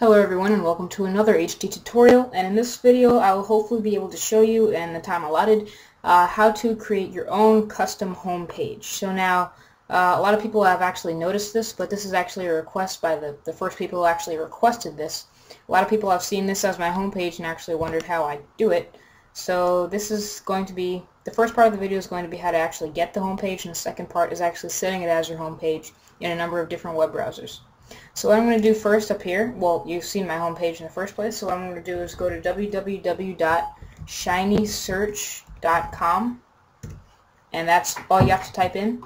Hello everyone and welcome to another HD tutorial, and in this video I will hopefully be able to show you in the time allotted how to create your own custom home page. So now a lot of people have actually noticed this, but this is actually a request by the first people who actually requested this. A lot of people have seen this as my home page and actually wondered how I do it. So this is going to be, the first part of the video is going to be how to actually get the home page, and the second part is actually setting it as your home page in a number of different web browsers. So what I'm going to do first up here, well, you've seen my home page in the first place, so what I'm going to do is go to www.shinysearch.com, and that's all you have to type in.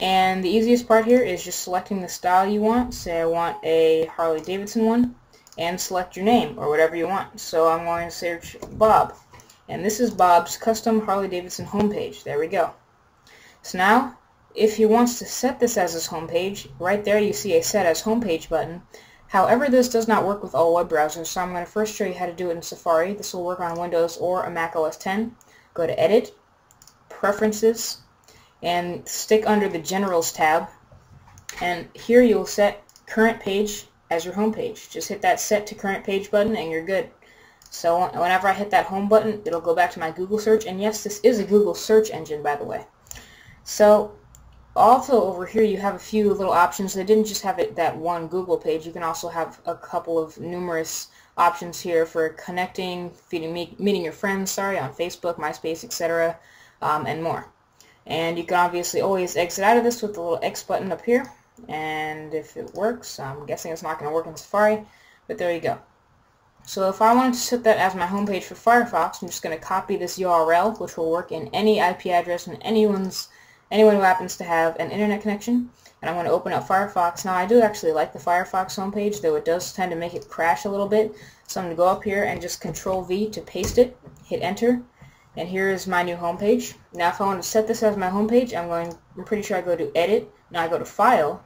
And the easiest part here is just selecting the style you want. Say I want a Harley-Davidson one, and select your name or whatever you want. So I'm going to search Bob, and this is Bob's custom Harley-Davidson homepage. There we go. So now, if he wants to set this as his home page, right there you see a Set as Home Page button. However, this does not work with all web browsers, so I'm going to first show you how to do it in Safari. This will work on Windows or a Mac OS 10. Go to Edit, Preferences, and stick under the Generals tab. And here you'll set Current Page as your home page. Just hit that Set to Current Page button and you're good. So whenever I hit that Home button, it'll go back to my Google search. And yes, this is a Google search engine, by the way. So also over here you have a few little options. They didn't just have it that one Google page. You can also have a couple of numerous options here for connecting, meeting your friends, on Facebook, MySpace, etc., and more. And you can obviously always exit out of this with the little X button up here. And if it works, I'm guessing it's not going to work in Safari, but there you go. So if I wanted to set that as my home page for Firefox, I'm just going to copy this URL, which will work in any IP address and anyone who happens to have an internet connection, and I'm going to open up Firefox. Now I do actually like the Firefox homepage, though it does tend to make it crash a little bit, so I'm going to go up here and just Control V to paste it, hit enter, and here is my new homepage. Now if I want to set this as my homepage, I'm pretty sure I go to Edit, now I go to File.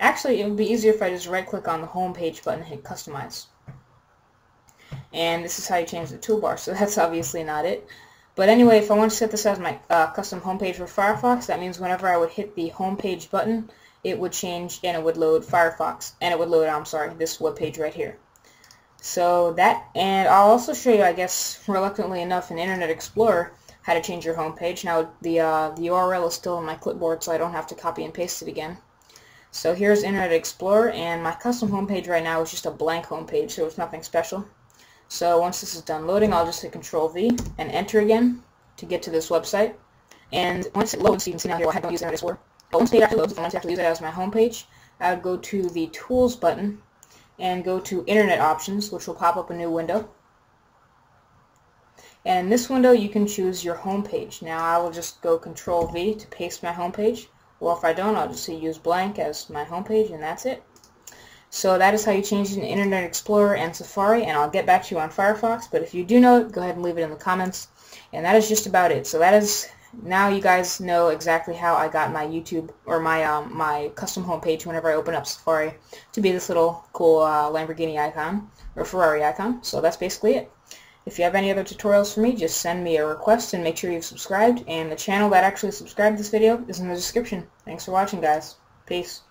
Actually, it would be easier if I just right click on the homepage button and hit Customize. And this is how you change the toolbar, so that's obviously not it. But anyway, if I want to set this as my custom homepage for Firefox, that means whenever I would hit the homepage button, it would change and it would load Firefox, and it would load, this web page right here. So that, and I'll also show you, I guess, reluctantly enough, in Internet Explorer, how to change your homepage. Now the URL is still on my clipboard, so I don't have to copy and paste it again. So here's Internet Explorer, and my custom homepage right now is just a blank homepage, so it's nothing special. So once this is done loading, I'll just hit Control V and enter again to get to this website. And once it loads, you can see now here I don't use Internet Explorer. But once it actually loads, if I want to actually use it as my home page, I would go to the Tools button and go to Internet Options, which will pop up a new window. And in this window, you can choose your home page. Now I will just go Control V to paste my home page. Well, if I don't, I'll just say Use Blank as my home page, and that's it. So that is how you change it in Internet Explorer and Safari, and I'll get back to you on Firefox, but if you do know it, go ahead and leave it in the comments. And that is just about it. So that is, now you guys know exactly how I got my YouTube, or my custom homepage whenever I open up Safari, to be this little cool Lamborghini icon, or Ferrari icon. So that's basically it. If you have any other tutorials for me, just send me a request and make sure you've subscribed, and the channel that actually subscribed to this video is in the description. Thanks for watching, guys. Peace.